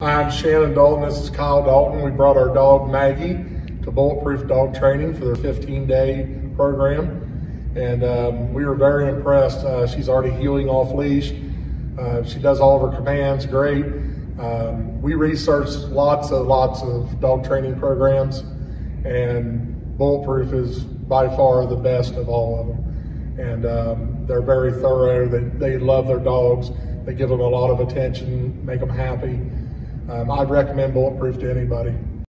I'm Shannon Dalton, this is Kyle Dalton. We brought our dog Maggie to Bulletproof Dog Training for their 15-day program, and we were very impressed. She's already healing off leash. She does all of her commands great. We researched lots of dog training programs, and Bulletproof is by far the best of all of them. And they're very thorough. They love their dogs. They give them a lot of attention, make them happy. I'd recommend Bulletproof to anybody.